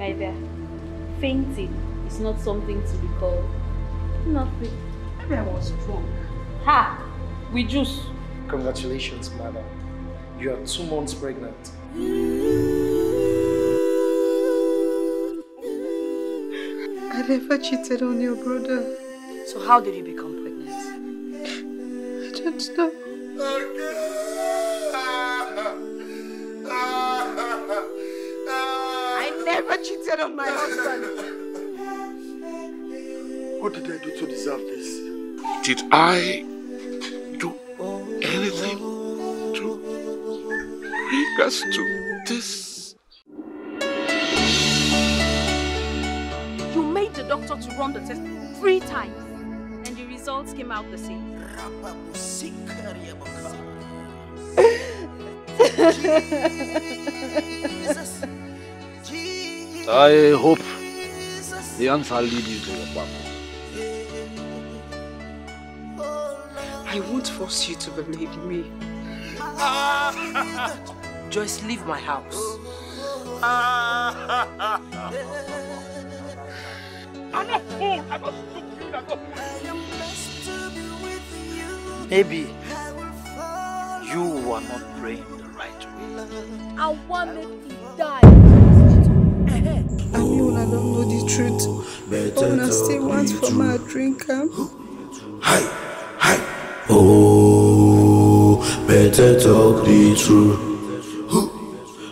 My dear, fainting is not something to be called. Nothing. Maybe I was drunk. Ha! With juice. Congratulations, madam. You are 2 months pregnant. I never cheated on your brother. So how did you become pregnant? I don't know. I never cheated on my husband. What did I do to deserve this? Did I do anything to bring us to this? You made the doctor to run the test 3 times and the results came out the same. I hope the answer leads you to your purpose. I won't force you to believe me. Joyce, leave my house. I'm not fool. I'm not stupid. I'm not. Maybe you were not praying the right way. I wanted to die. I mean, I don't know the truth. But I still want for my drink. Hi, hi. Oh, better talk the truth.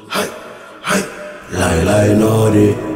Hi, hi. Lie, lie, naughty.